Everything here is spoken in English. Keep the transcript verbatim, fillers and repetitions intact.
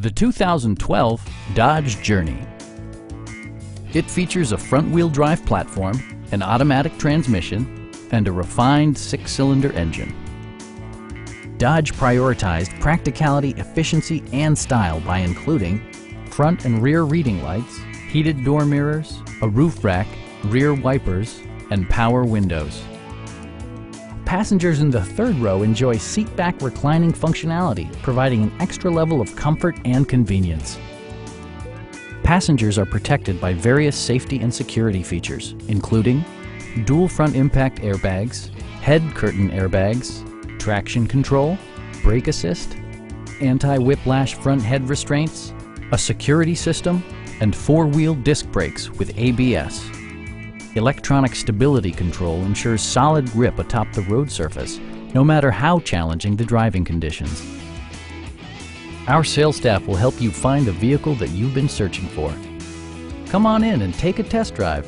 The two thousand twelve Dodge Journey. It features a front-wheel drive platform, an automatic transmission, and a refined six-cylinder engine. Dodge prioritized practicality, efficiency, and style by including front and rear reading lights, heated door mirrors, a roof rack, rear wipers, and power windows. Passengers in the third row enjoy seat-back reclining functionality, providing an extra level of comfort and convenience. Passengers are protected by various safety and security features, including dual front impact airbags, head curtain airbags, traction control, brake assist, anti-whiplash front head restraints, a security system, and four-wheel disc brakes with A B S. Electronic stability control ensures solid grip atop the road surface, no matter how challenging the driving conditions. Our sales staff will help you find the vehicle that you've been searching for. Come on in and take a test drive.